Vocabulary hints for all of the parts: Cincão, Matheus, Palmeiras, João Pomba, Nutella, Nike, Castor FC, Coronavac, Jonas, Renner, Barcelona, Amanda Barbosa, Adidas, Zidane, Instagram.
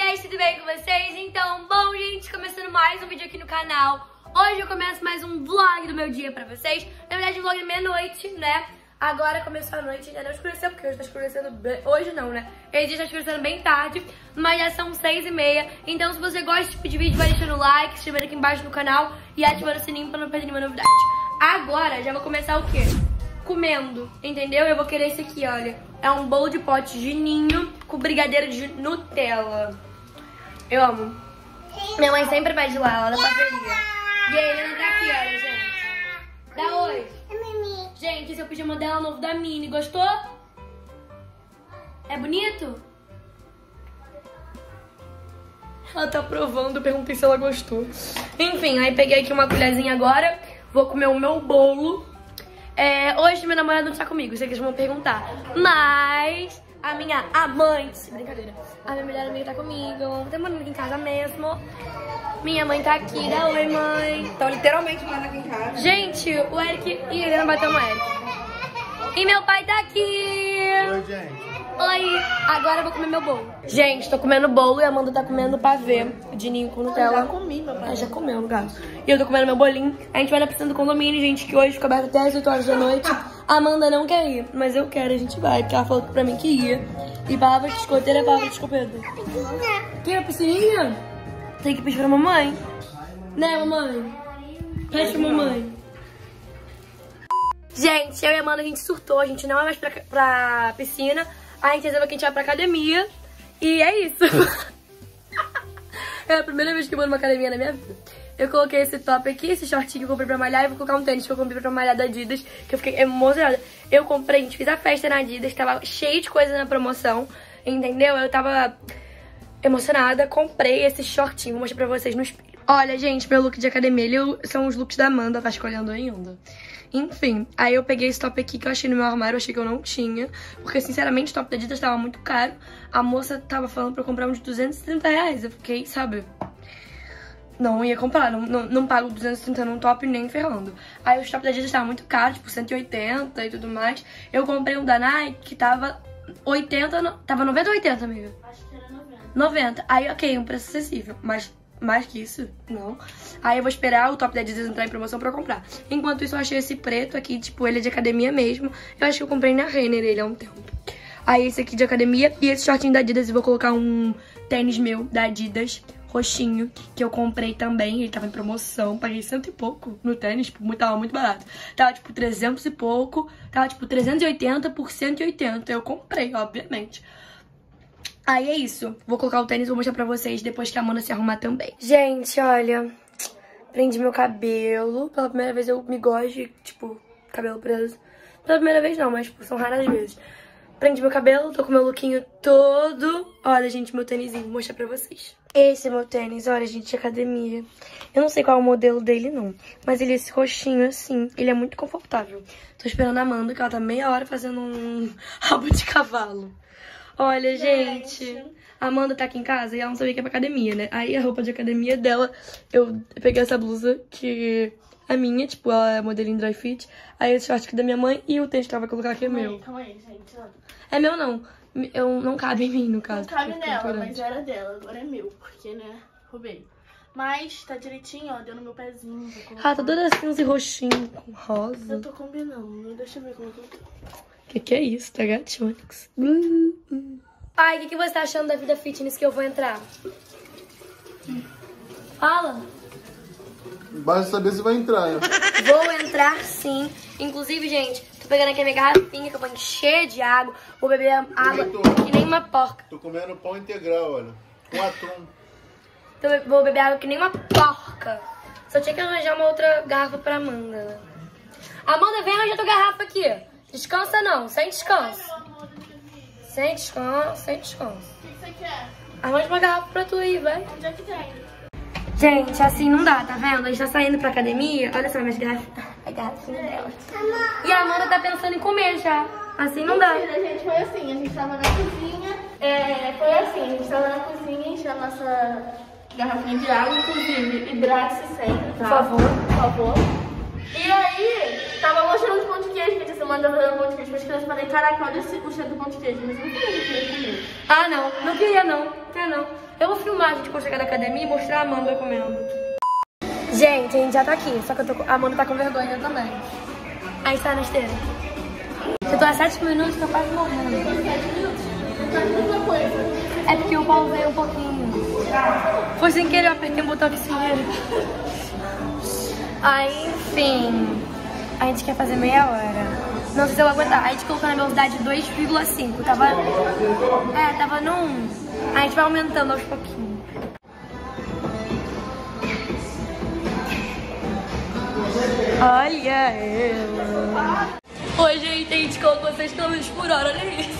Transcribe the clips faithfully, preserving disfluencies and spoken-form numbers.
aí, gente, tudo bem com vocês? Então, bom, gente, começando mais um vídeo aqui no canal. Hoje eu começo mais um vlog do meu dia pra vocês. Na verdade, um vlog de meia-noite, né? Agora começou a noite, ainda não escureceu, porque hoje tá escurecendo bem... Hoje não, né? Esse dia tá escurecendo bem tarde, mas já são seis e meia. Então, se você gosta desse tipo de vídeo, vai deixando o like, se inscrevendo aqui embaixo no canal e ativando o sininho pra não perder nenhuma novidade. Agora, já vou começar o quê? Comendo, entendeu? Eu vou querer esse aqui, olha. É um bolo de pote de ninho com brigadeiro de Nutella. Eu amo. Minha mãe sempre pede lá, lá da papelaria. E aí, ela tá aqui, olha, gente. Dá oi. Gente, esse é o pijama dela novo da Mini. Gostou? É bonito? Ela tá provando, eu perguntei se ela gostou. Enfim, aí peguei aqui uma colherzinha agora. Vou comer o meu bolo. É, hoje meu namorado não está comigo, sei que vocês vão perguntar. Mas a minha amante, brincadeira, a minha melhor amiga tá comigo. Tem uma amiga em casa mesmo. Minha mãe tá aqui, dá oi, mãe. Estão literalmente morando aqui em casa. Gente, o Eric e a Helena bateu no Eric. E meu pai tá aqui. Oi, gente. Oi, agora eu vou comer meu bolo. Gente, tô comendo bolo e a Amanda tá comendo pavê de ninho com Nutella. Eu já comi, meu pai. Ela já comeu, no caso. E eu tô comendo meu bolinho. A gente vai na piscina do condomínio, gente, que hoje fica aberto até as oito horas da noite. A Amanda não quer ir, mas eu quero, a gente vai, porque ela falou pra mim que ia. E palavra de escoteira é palavra de escoteira. Quer a piscininha? Tem que pedir pra mamãe. Né, mamãe? Pede pra mamãe. Gente, eu e a Amanda, a gente surtou, a gente não vai mais pra, pra piscina. A gente resolveu que a gente vai pra academia. E é isso. É a primeira vez que eu vou numa academia na minha vida. Eu coloquei esse top aqui, esse shortinho que eu comprei pra malhar. E vou colocar um tênis que eu comprei pra malhar da Adidas, que eu fiquei emocionada. Eu comprei, a gente fez a festa na Adidas. Tava cheio de coisa na promoção, entendeu? Eu tava emocionada. Comprei esse shortinho, vou mostrar pra vocês no espelho. Olha, gente, meu look de academia. Ele são os looks da Amanda, tá escolhendo ainda. Enfim, aí eu peguei esse top aqui que eu achei no meu armário, eu achei que eu não tinha. Porque, sinceramente, o top da Adidas tava muito caro. A moça tava falando pra eu comprar um de duzentos e trinta reais. Eu fiquei, sabe, não ia comprar, não, não, não pago duzentos e trinta num top nem ferrando. Aí o top da Adidas tava muito caro, tipo cento e oitenta e tudo mais. Eu comprei um da Nike que tava oitenta, no, tava noventa ou oitenta, amiga? Acho que era noventa. noventa, aí ok, um preço acessível, mas... mais que isso, não. Aí eu vou esperar o top da Adidas entrar em promoção pra eu comprar. Enquanto isso, eu achei esse preto aqui, tipo, ele é de academia mesmo. Eu acho que eu comprei na Renner ele há um tempo. Aí esse aqui de academia e esse shortinho da Adidas. E vou colocar um tênis meu da Adidas, roxinho, que eu comprei também. Ele tava em promoção, paguei cento e pouco no tênis, tipo, tava muito barato. Tava tipo trezentos e pouco, tava tipo trezentos e oitenta por cento e oitenta. Eu comprei, obviamente. Aí é isso, vou colocar o tênis, vou mostrar pra vocês depois que a Amanda se arrumar também. Gente, olha, prendi meu cabelo. Pela primeira vez eu me gosto de, tipo, cabelo preso. Pela primeira vez não, mas tipo, são raras vezes. Prendi meu cabelo, tô com meu lookinho todo. Olha, gente, meu tênisinho, vou mostrar pra vocês. Esse é meu tênis, olha, gente, de academia. Eu não sei qual é o modelo dele, não. Mas ele é esse roxinho, assim, ele é muito confortável. Tô esperando a Amanda, que ela tá meia hora fazendo um rabo de cavalo. Olha, gente, a Amanda tá aqui em casa e ela não sabia que é pra academia, né? Aí a roupa de academia dela, eu peguei essa blusa, que é minha, tipo, ela é modelinho dry fit. Aí esse short aqui da minha mãe e o tênis que ela vai colocar aqui é meu. Calma aí, gente. É meu não, eu, não cabe em mim, no caso. Não cabe nela, mas era dela, agora é meu, porque, né, roubei. Mas tá direitinho, ó, deu no meu pezinho. Ah, tá toda cinza e roxinho, com rosa. Eu tô combinando, deixa eu ver como que eu tô. Que que é isso? Tá gatinhos. Hum, hum. Pai, o que, que você tá achando da vida fitness que eu vou entrar? Fala. Basta saber se vai entrar, né? Vou entrar, sim. Inclusive, gente, tô pegando aqui a minha garrafinha que eu vou encher de água. Vou beber água que nem uma porca. Tô comendo pão integral, olha. Com atum. Então, eu vou beber água que nem uma porca. Só tinha que arranjar uma outra garrafa pra Amanda. Amanda, vem arranjar tua garrafa aqui. Descansa não, sem descanso. Ai, amor, sem descanso, sem descanso. O que você quer? Arranja uma garrafa pra tu ir, vai. Onde é que tem? Gente, assim não dá, tá vendo? A gente tá saindo pra academia. Olha só minhas garrafas. A garrafinha dela. E a Amanda tá pensando em comer já. Assim não dá. Mentira, gente, foi assim. A gente tava na cozinha. É, foi assim. A gente tava na cozinha, encheu a nossa garrafinha de água. Inclusive, hidrate-se sempre, tá? Por favor. Por favor. E aí... tava mostrando os pão de queijo, que disse Amanda fazendo pão de queijo. Mas que eu falei, caraca, olha esse, o cheiro do pão de queijo. Mas eu não queria comer. Ah, não. Não queria, não. Quer não. Eu vou filmar, gente, quando chegar na academia e mostrar a Amanda comendo. Gente, a gente já tá aqui. Só que eu tô, a Amanda tá com vergonha também. Aí está na esteira. Eu tô há sete minutos, tô quase morrendo. sete minutos? É porque eu pausei um pouquinho. Foi sem querer, eu apertei um botão aqui sem querer. Aí, enfim. A gente quer fazer meia hora. Não sei se eu vou aguentar. A gente colocou na velocidade dois vírgula cinco. Tava... É, tava no um. A gente vai aumentando aos pouquinhos. Olha ela. Oi, gente. A gente colocou seis quilômetros por hora. Olha isso.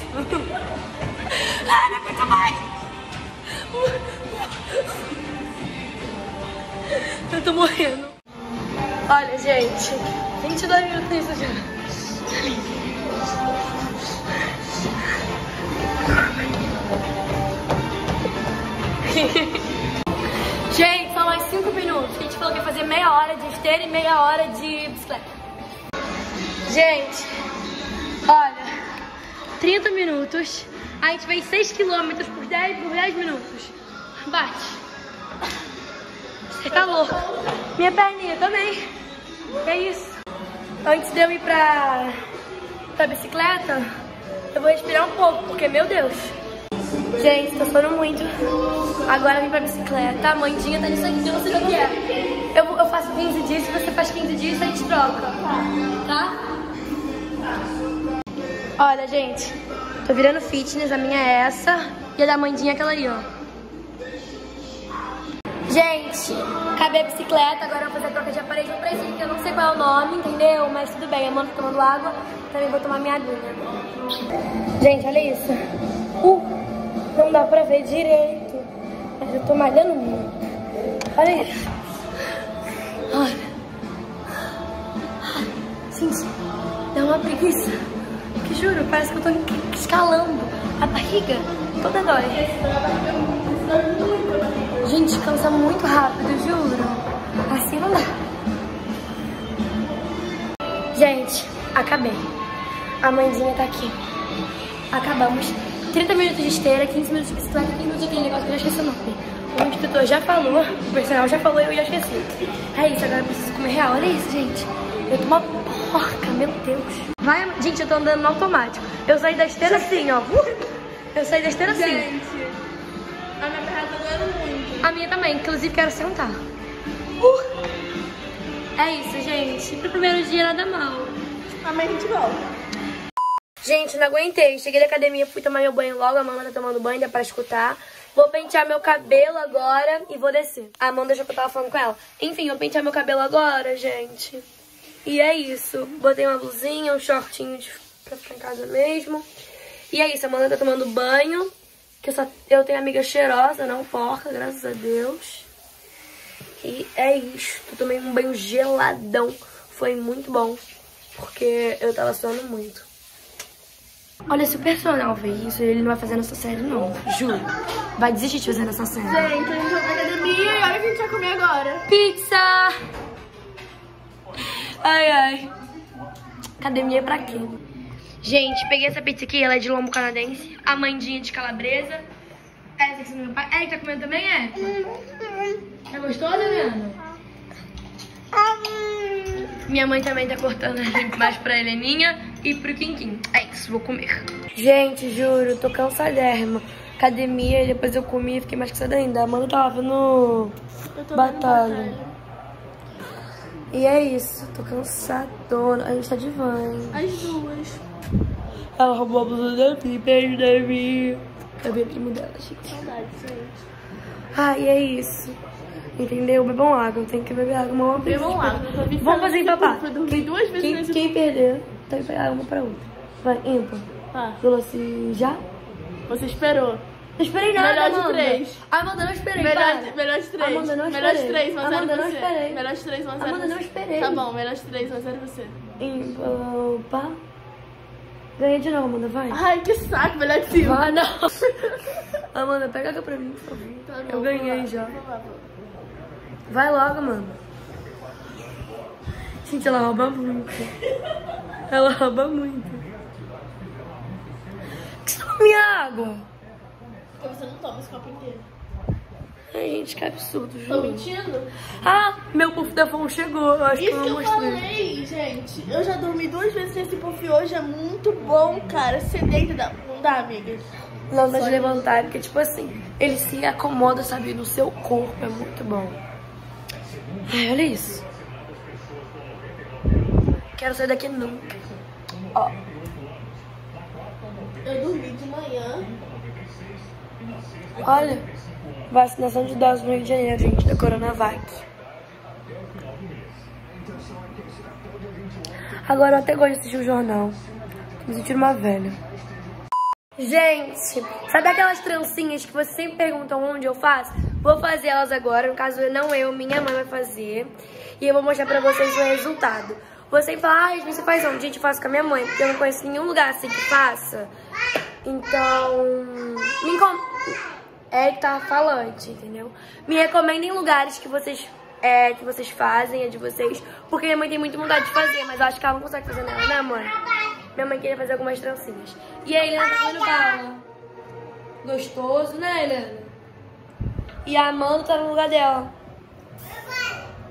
Ah, não aguento mais! Eu tô morrendo. Olha, gente, vinte e dois minutos nisso já. Gente, são mais cinco minutos. A gente falou que ia fazer meia hora de esteira e meia hora de bicicleta. Gente, olha, trinta minutos. A gente fez seis quilômetros por dez minutos. Bate. Você tá louco. Minha perninha também. É isso. Antes de eu ir pra, pra bicicleta, eu vou respirar um pouco, porque, meu Deus. Gente, tô falando muito. Agora eu vim pra bicicleta. A mandinha tá nisso aqui, eu não sei o que é. Eu, eu faço quinze dias, se você faz quinze dias, a gente troca. Tá? Olha, gente. Tô virando fitness, a minha é essa. E a da Mandinha é aquela ali, ó. Gente, acabei a bicicleta, agora eu vou fazer a troca de aparelho. Um precinho que eu não sei qual é o nome, entendeu? Mas tudo bem, a Amanda tá tomando água. Também vou tomar minha aguinha. Gente, olha isso. Uh, não dá pra ver direito. Mas eu tô malhando muito. Olha isso. Olha. Gente, dá uma preguiça. Que juro, parece que eu tô escalando a barriga toda dói. Gente, cansa muito rápido, juro. Assim não dá. Gente, acabei. A Mandinha tá aqui. Acabamos. trinta minutos de esteira, quinze minutos de bicicleta, quinze minutos de aquele negócio que eu já esqueci o nome. O instrutor já falou, o personal já falou e eu já esqueci. É isso, agora eu preciso comer real. Olha isso, gente. Eu tô uma porca, meu Deus. Vai, gente, eu tô andando no automático. Eu saí da esteira assim, ó. Eu saí da esteira assim. Gente, a minha perna tá doendo muito. A minha também, inclusive quero sentar. Uh. É isso, gente. Pro primeiro dia nada mal. Amanhã a gente volta. Gente, não aguentei. Cheguei da academia, fui tomar meu banho logo. A Amanda tá tomando banho, dá pra escutar. Vou pentear meu cabelo agora e vou descer. A Amanda já que eu tava falando com ela. Enfim, vou pentear meu cabelo agora, gente. E é isso, botei uma blusinha, um shortinho de... pra ficar em casa mesmo. E é isso, a Amanda tá tomando banho, que eu, só... eu tenho amiga cheirosa, não porca, graças a Deus. E é isso, eu tomei um banho geladão, foi muito bom, porque eu tava suando muito. Olha, se o personal ver isso, ele não vai fazer nessa série não, juro. Vai desistir de fazer nessa série. Gente, a gente vai pra academia e olha o que a gente vai comer agora. Pizza! Ai, ai. Academia pra quê? Gente, peguei essa pizza aqui, ela é de lombo canadense. A mandinha de calabresa. Essa aqui do meu pai. É, tá comendo também, é? Tá gostosa, Helena? Minha mãe também tá cortando mais pra Heleninha e pro Quinquim. É isso, vou comer. Gente, juro, tô cansadérrima. Academia, depois eu comi e fiquei mais cansada ainda. A Amanda tava vendo batalha. E é isso, tô cansadona. A gente tá de van. As duas. Ela roubou a blusa da Bi, beijo da Bi. Eu vi o primo dela, gente. Saudade, gente. Ah, e é isso. Entendeu? Bebam água, não tem que beber água. Uma Bebam água. Vamos fazer empapar. Quem, duas vezes quem, quem perder, tem que pegar uma pra outra. Vai, ímpar. Ah. Falou assim, já? Você esperou. Não esperei nada, Melhor Amanda. de três. Amanda, não esperei, Melhor de, melhor de três. Amanda, não esperei. Melhor de três, mas Amanda, não esperei. Melhor de três, mas Amanda, não esperei. Tá bom, melhor de três, mas era você. Opa. Ganhei de novo, Amanda, vai. Ai, que saco, melhor de cinco. Ah, não. Amanda, pega aqui pra mim, por favor. Tá bom, eu ganhei lá, já. Lá, vai logo, Amanda. Gente, ela rouba muito. Ela rouba muito. Por que você toma minha água? Porque você não toma esse copo inteiro. Ai, gente, que absurdo, juro. Tô mentindo? Ah, meu puff-da-fon chegou. Eu acho Isso que eu não mostrei. Isso que eu falei, gente. Eu já dormi duas vezes nesse puff hoje. É muito bom, cara. Você deita, dá. Não dá, amigas. Não dá de levantar, porque, tipo assim, ele se acomoda, sabe, no seu corpo. É muito bom. Ai, olha isso. Quero sair daqui nunca. Ó. Eu dormi de manhã. Olha. Vacinação de doses no Rio de Janeiro, gente, da Coronavac. Agora eu até gosto de assistir o jornal. Me sentindo uma velha. Gente, sabe aquelas trancinhas que vocês sempre perguntam onde eu faço? Vou fazer elas agora, no caso não eu, minha mãe vai fazer. E eu vou mostrar pra vocês o resultado. Vocês falam, ah, você faz onde? Gente, eu faço com a minha mãe, porque eu não conheço nenhum lugar assim que faça. Então, me encontra... É que tá falante, entendeu? Me recomendem lugares que vocês, é, que vocês fazem, é de vocês. Porque minha mãe tem muita vontade de fazer, mas eu acho que ela não consegue fazer nada, né, mãe? Minha mãe queria fazer algumas trancinhas. E a Helena tá comendo bala. Gostoso, né, Helena? E a Amanda tá no lugar dela.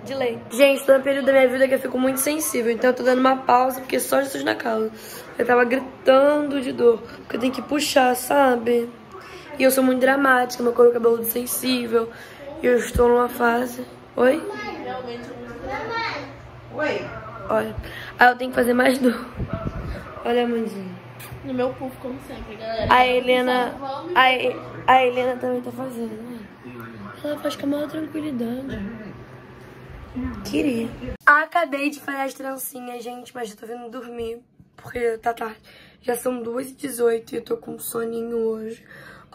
De leite. Gente, tô no período da minha vida que eu fico muito sensível. Então eu tô dando uma pausa, porque só Jesus na causa. Eu tava gritando de dor. Porque eu tenho que puxar, sabe? E eu sou muito dramática, meu couro cabeludo sensível. E eu estou numa fase... Oi? Oi? Olha. Aí eu tenho que fazer mais dor. Olha, Amandinha. No meu puff, como sempre, galera. A Helena... A, a Helena também tá fazendo, né? Ela faz com a maior tranquilidade. Queria. Acabei de fazer as trancinhas, gente, mas eu tô vindo dormir. Porque tá tarde. Já são duas e dezoito e eu tô com soninho hoje.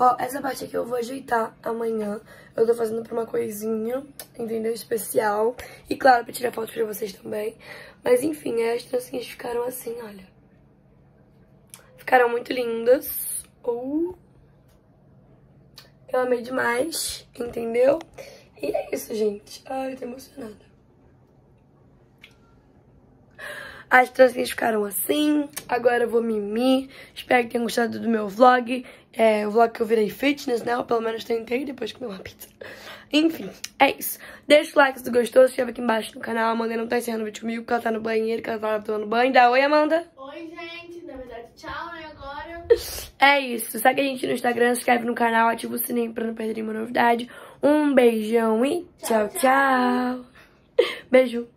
Ó, essa parte aqui eu vou ajeitar amanhã. Eu tô fazendo pra uma coisinha, entendeu? Especial. E claro, pra tirar foto pra vocês também. Mas enfim, as trancinhas ficaram assim, olha. Ficaram muito lindas. Uh, eu amei demais, entendeu? E é isso, gente. Ai, eu tô emocionada. As trancinhas ficaram assim. Agora eu vou mimir. Espero que tenham gostado do meu vlog. É o vlog que eu virei fitness, né? Ou pelo menos tentei depois comer uma pizza. Enfim, é isso. Deixa o like se tu gostou. Se inscreve aqui embaixo no canal. A Amanda não tá encerrando o vídeo comigo, porque ela tá no banheiro, que ela tá tomando banho. Dá oi, Amanda. Oi, gente. Na verdade, tchau, né? Agora. É isso. Segue a gente no Instagram, se inscreve no canal, ativa o sininho pra não perder nenhuma novidade. Um beijão e tchau, tchau. tchau. Beijo.